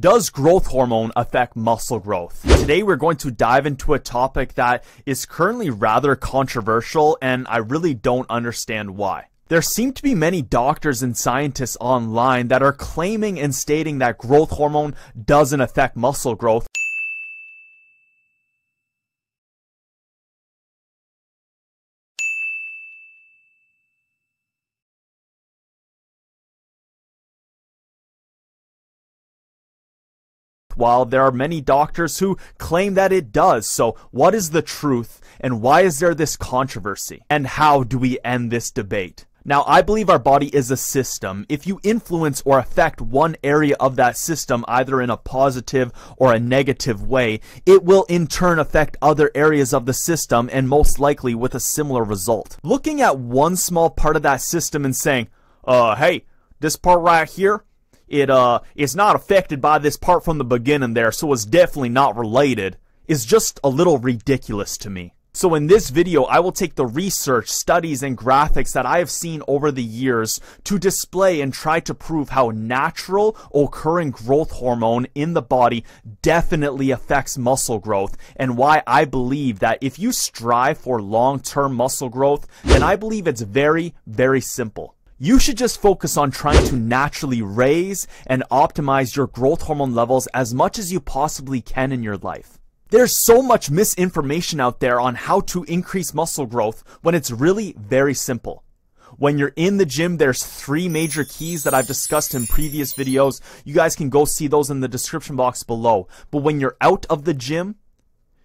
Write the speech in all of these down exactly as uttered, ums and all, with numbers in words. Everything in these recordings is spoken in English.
Does growth hormone affect muscle growth? Today we're going to dive into a topic that is currently rather controversial, and I really don't understand why. There seem to be many doctors and scientists online that are claiming and stating that growth hormone doesn't affect muscle growth. While there are many doctors who claim that it does. So what is the truth, and why is there this controversy, and how do we end this debate? Now, I believe our body is a system. If you influence or affect one area of that system, either in a positive or a negative way, it will in turn affect other areas of the system, and most likely with a similar result. Looking at one small part of that system and saying, uh, hey, this part right here, It uh, it's not affected by this part from the beginning there, so it's definitely not related, is just a little ridiculous to me. So in this video, I will take the research, studies, and graphics that I have seen over the years to display and try to prove how natural occurring growth hormone in the body definitely affects muscle growth, and why I believe that if you strive for long-term muscle growth, then I believe it's very, very simple. You should just focus on trying to naturally raise and optimize your growth hormone levels as much as you possibly can in your life. There's so much misinformation out there on how to increase muscle growth when it's really very simple. When you're in the gym, there's three major keys that I've discussed in previous videos. You guys can go see those in the description box below. But when you're out of the gym,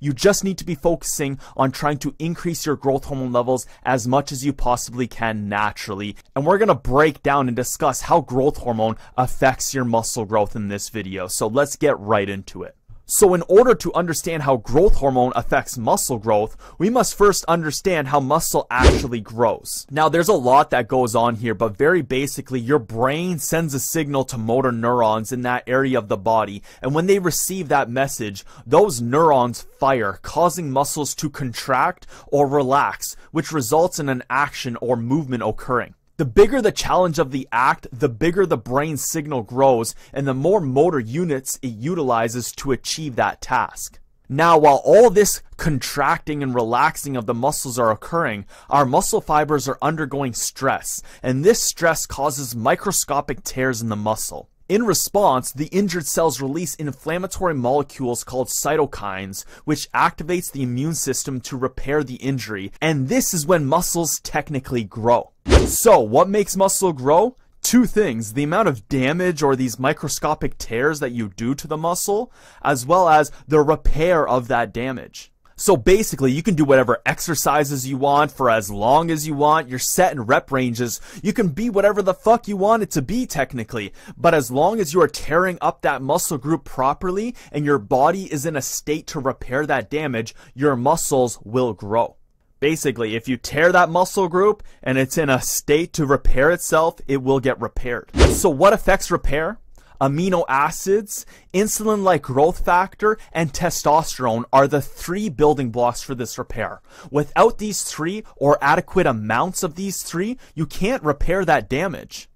you just need to be focusing on trying to increase your growth hormone levels as much as you possibly can naturally. And we're going to break down and discuss how growth hormone affects your muscle growth in this video. So let's get right into it. So in order to understand how growth hormone affects muscle growth, we must first understand how muscle actually grows. Now, there's a lot that goes on here, but very basically, your brain sends a signal to motor neurons in that area of the body, and when they receive that message, those neurons fire, causing muscles to contract or relax, which results in an action or movement occurring. The bigger the challenge of the act, the bigger the brain signal grows, and the more motor units it utilizes to achieve that task. Now, while all this contracting and relaxing of the muscles are occurring, our muscle fibers are undergoing stress, and this stress causes microscopic tears in the muscle. In response, the injured cells release inflammatory molecules called cytokines, which activates the immune system to repair the injury, and this is when muscles technically grow. So, what makes muscle grow? Two things: the amount of damage or these microscopic tears that you do to the muscle, as well as the repair of that damage. So basically, you can do whatever exercises you want for as long as you want, your set and rep ranges, you can be whatever the fuck you want it to be technically, but as long as you are tearing up that muscle group properly and your body is in a state to repair that damage, your muscles will grow. Basically, if you tear that muscle group and it's in a state to repair itself, it will get repaired. So what affects repair? Amino acids, insulin-like growth factor, and testosterone are the three building blocks for this repair. Without these three, or adequate amounts of these three, you can't repair that damage.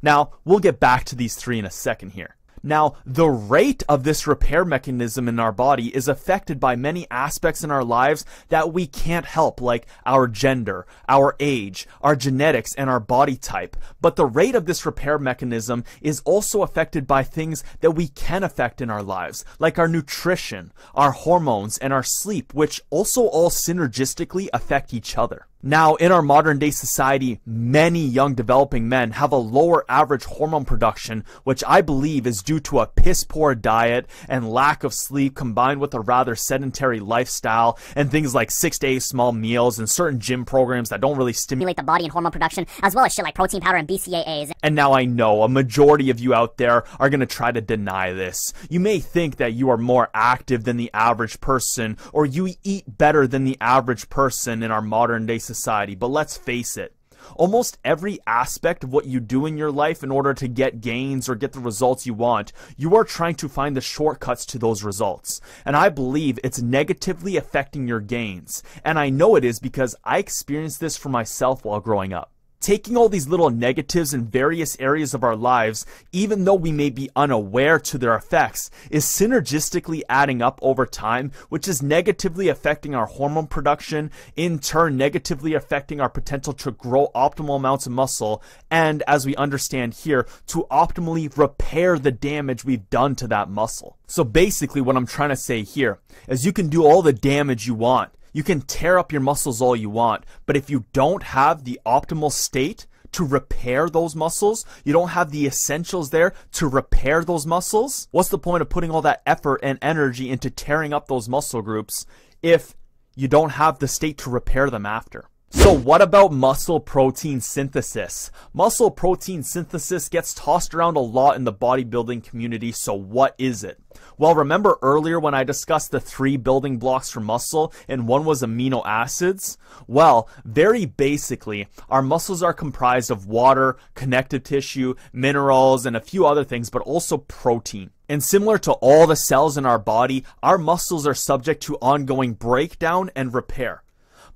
Now, we'll get back to these three in a second here. Now, the rate of this repair mechanism in our body is affected by many aspects in our lives that we can't help, like our gender, our age, our genetics, and our body type. But the rate of this repair mechanism is also affected by things that we can affect in our lives, like our nutrition, our hormones, and our sleep, which also all synergistically affect each other. Now, in our modern day society, many young developing men have a lower average hormone production, which I believe is due to a piss poor diet and lack of sleep combined with a rather sedentary lifestyle and things like six to eight small meals and certain gym programs that don't really stimulate the body and hormone production, as well as shit like protein powder and B C A As. And now I know a majority of you out there are going to try to deny this. You may think that you are more active than the average person, or you eat better than the average person in our modern day society. society, but let's face it, almost every aspect of what you do in your life in order to get gains or get the results you want, you are trying to find the shortcuts to those results. And I believe it's negatively affecting your gains. And I know it is because I experienced this for myself while growing up. taking all these little negatives in various areas of our lives, even though we may be unaware to their effects, is synergistically adding up over time, which is negatively affecting our hormone production, in turn negatively affecting our potential to grow optimal amounts of muscle, and as we understand here, to optimally repair the damage we've done to that muscle. So basically what I'm trying to say here is you can do all the damage you want. You can tear up your muscles all you want, but if you don't have the optimal state to repair those muscles, you don't have the essentials there to repair those muscles, what's the point of putting all that effort and energy into tearing up those muscle groups if you don't have the state to repair them after? So what about muscle protein synthesis? Muscle protein synthesis gets tossed around a lot in the bodybuilding community, so what is it? Well, remember earlier when I discussed the three building blocks for muscle and one was amino acids? Well, very basically, our muscles are comprised of water, connective tissue, minerals, and a few other things, but also protein. And similar to all the cells in our body, our muscles are subject to ongoing breakdown and repair.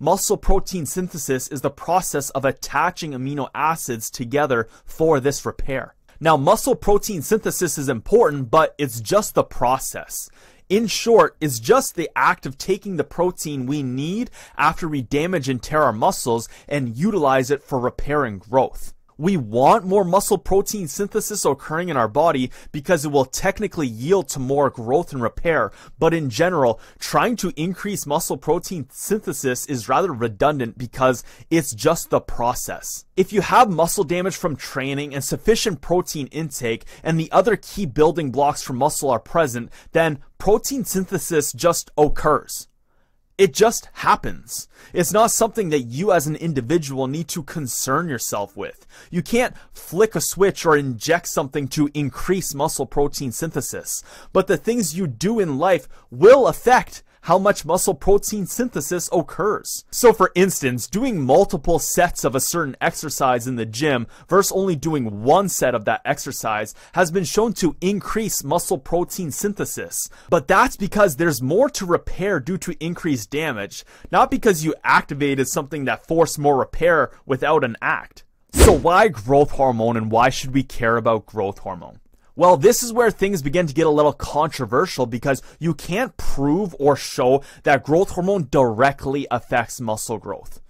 Muscle protein synthesis is the process of attaching amino acids together for this repair. Now, muscle protein synthesis is important, but it's just the process. In short, it's just the act of taking the protein we need after we damage and tear our muscles and utilize it for repair and growth. We want more muscle protein synthesis occurring in our body because it will technically yield to more growth and repair, but in general, trying to increase muscle protein synthesis is rather redundant because it's just the process. If you have muscle damage from training and sufficient protein intake and the other key building blocks for muscle are present, then protein synthesis just occurs. It just happens. It's not something that you as an individual need to concern yourself with. You can't flick a switch or inject something to increase muscle protein synthesis, but the things you do in life will affect how much muscle protein synthesis occurs. So for instance, doing multiple sets of a certain exercise in the gym versus only doing one set of that exercise has been shown to increase muscle protein synthesis. But that's because there's more to repair due to increased damage, not because you activated something that forced more repair without an act. So why growth hormone and why should we care about growth hormone? Well, this is where things begin to get a little controversial because you can't prove or show that growth hormone directly affects muscle growth.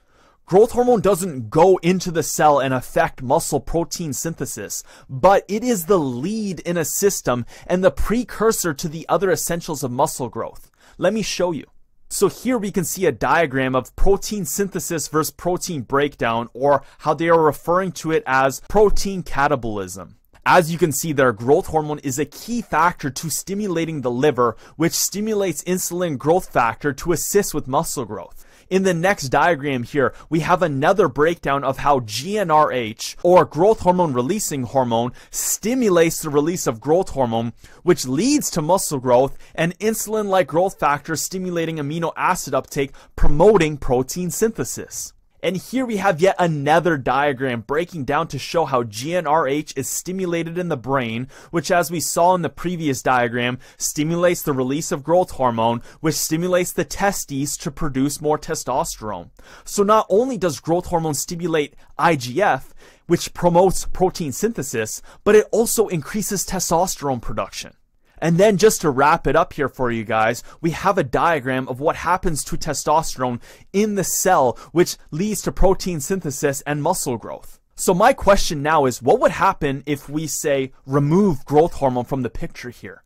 Growth hormone doesn't go into the cell and affect muscle protein synthesis, but it is the lead in a system and the precursor to the other essentials of muscle growth. Let me show you. So here we can see a diagram of protein synthesis versus protein breakdown, or how they are referring to it as protein catabolism. As you can see there, growth hormone is a key factor to stimulating the liver, which stimulates insulin growth factor to assist with muscle growth. In the next diagram here, we have another breakdown of how G N R H, or growth hormone releasing hormone, stimulates the release of growth hormone, which leads to muscle growth, and insulin-like growth factor stimulating amino acid uptake, promoting protein synthesis. And here we have yet another diagram breaking down to show how G N R H is stimulated in the brain, which, as we saw in the previous diagram, stimulates the release of growth hormone, which stimulates the testes to produce more testosterone. So not only does growth hormone stimulate I G F, which promotes protein synthesis, but it also increases testosterone production. And then just to wrap it up here for you guys, we have a diagram of what happens to testosterone in the cell, which leads to protein synthesis and muscle growth. So my question now is, what would happen if we, say, remove growth hormone from the picture here?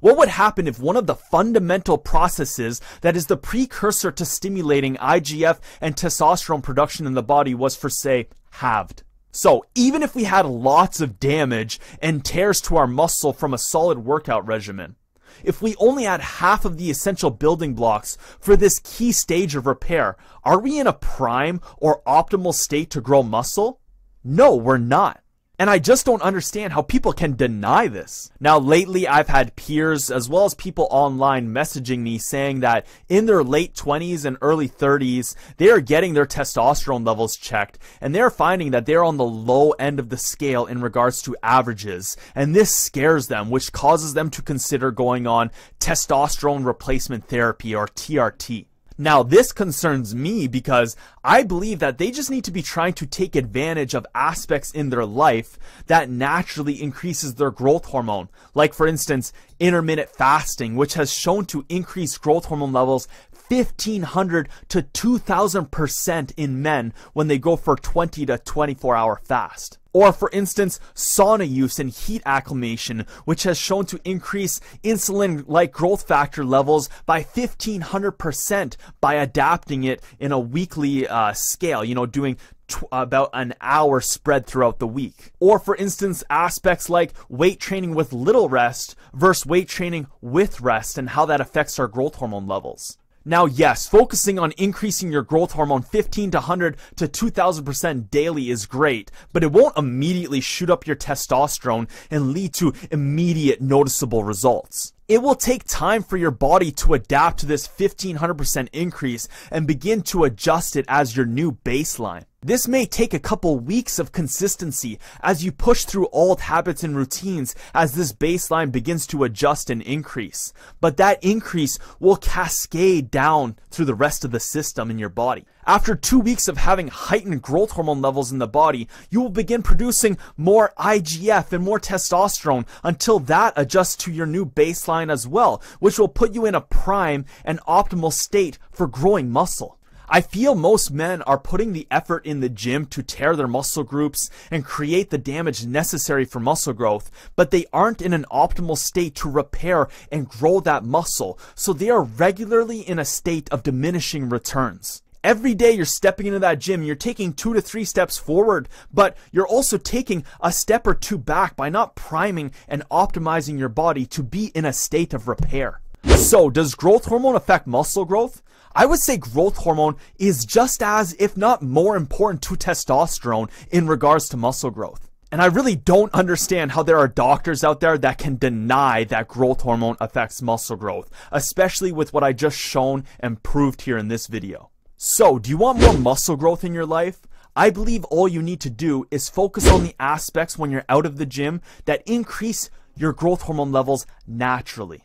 What would happen if one of the fundamental processes that is the precursor to stimulating I G F and testosterone production in the body was, for say, halved? So even if we had lots of damage and tears to our muscle from a solid workout regimen, if we only had half of the essential building blocks for this key stage of repair, are we in a prime or optimal state to grow muscle? No, we're not. And I just don't understand how people can deny this. Now, lately I've had peers as well as people online messaging me saying that in their late twenties and early thirties, they are getting their testosterone levels checked and they're finding that they're on the low end of the scale in regards to averages. And this scares them, which causes them to consider going on testosterone replacement therapy, or T R T. Now, this concerns me because I believe that they just need to be trying to take advantage of aspects in their life that naturally increases their growth hormone. Like, for instance, intermittent fasting, which has shown to increase growth hormone levels fifteen hundred to two thousand percent in men when they go for twenty to twenty-four hour fast. Or, for instance, sauna use and heat acclimation, which has shown to increase insulin-like growth factor levels by fifteen hundred percent by adapting it in a weekly uh, scale, you know, doing T about an hour spread throughout the week. Or, for instance, aspects like weight training with little rest versus weight training with rest and how that affects our growth hormone levels. Now, yes, focusing on increasing your growth hormone fifteen to one hundred to two thousand percent daily is great, but it won't immediately shoot up your testosterone and lead to immediate noticeable results. It will take time for your body to adapt to this fifteen hundred percent increase and begin to adjust it as your new baseline. This may take a couple weeks of consistency as you push through old habits and routines as this baseline begins to adjust and increase. But that increase will cascade down through the rest of the system in your body. After two weeks of having heightened growth hormone levels in the body, you will begin producing more I G F and more testosterone until that adjusts to your new baseline as well, which will put you in a prime and optimal state for growing muscle. I feel most men are putting the effort in the gym to tear their muscle groups and create the damage necessary for muscle growth, but they aren't in an optimal state to repair and grow that muscle, so they are regularly in a state of diminishing returns. Every day you're stepping into that gym, you're taking two to three steps forward, but you're also taking a step or two back by not priming and optimizing your body to be in a state of repair. So, does growth hormone affect muscle growth? I would say growth hormone is just as, if not more important to testosterone in regards to muscle growth. And I really don't understand how there are doctors out there that can deny that growth hormone affects muscle growth, especially with what I just shown and proved here in this video. So, do you want more muscle growth in your life? I believe all you need to do is focus on the aspects when you're out of the gym that increase your growth hormone levels naturally.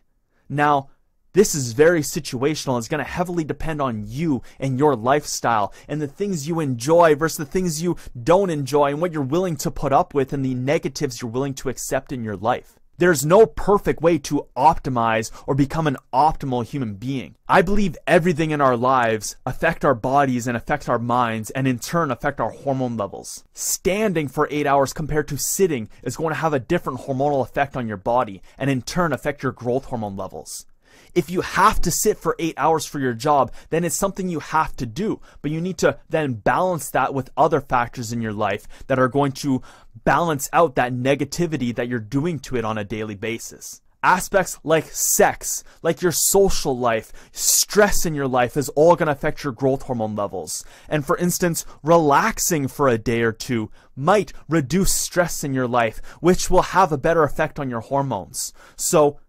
Now, this is very situational. It's going to heavily depend on you and your lifestyle and the things you enjoy versus the things you don't enjoy and what you're willing to put up with and the negatives you're willing to accept in your life. There's no perfect way to optimize or become an optimal human being. I believe everything in our lives affects our bodies and affects our minds and in turn affect our hormone levels. Standing for eight hours compared to sitting is going to have a different hormonal effect on your body and in turn affect your growth hormone levels. If you have to sit for eight hours for your job, then it's something you have to do. But you need to then balance that with other factors in your life that are going to balance out that negativity that you're doing to it on a daily basis. Aspects like sex, like your social life, stress in your life is all going to affect your growth hormone levels. And for instance, relaxing for a day or two might reduce stress in your life, which will have a better effect on your hormones. So,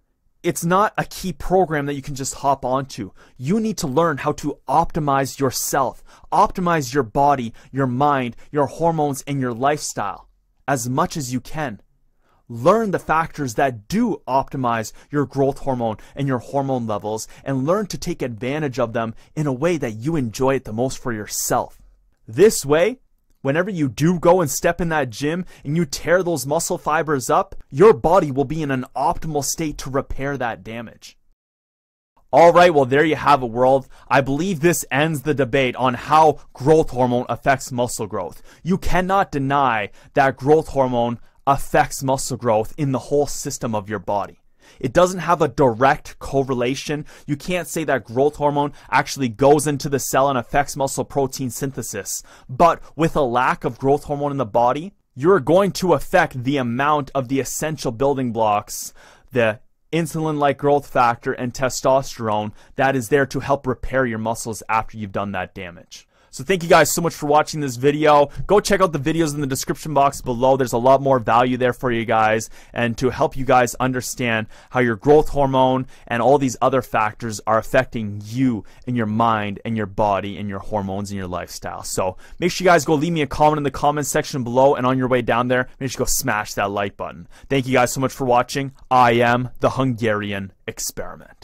it's not a key program that you can just hop onto. You need to learn how to optimize yourself, optimize your body, your mind, your hormones, and your lifestyle as much as you can. Learn the factors that do optimize your growth hormone and your hormone levels and learn to take advantage of them in a way that you enjoy it the most for yourself. This way, whenever you do go and step in that gym and you tear those muscle fibers up, your body will be in an optimal state to repair that damage. Alright, well there you have it, world. I believe this ends the debate on how growth hormone affects muscle growth. You cannot deny that growth hormone affects muscle growth in the whole system of your body. It doesn't have a direct correlation. You can't say that growth hormone actually goes into the cell and affects muscle protein synthesis. But with a lack of growth hormone in the body, you're going to affect the amount of the essential building blocks, the insulin-like growth factor and testosterone that is there to help repair your muscles after you've done that damage. So thank you guys so much for watching this video. Go check out the videos in the description box below. There's a lot more value there for you guys and to help you guys understand how your growth hormone and all these other factors are affecting you and your mind and your body and your hormones and your lifestyle. So make sure you guys go leave me a comment in the comment section below, and on your way down there, make sure you go smash that like button. Thank you guys so much for watching. I am the Hungarian Experiment.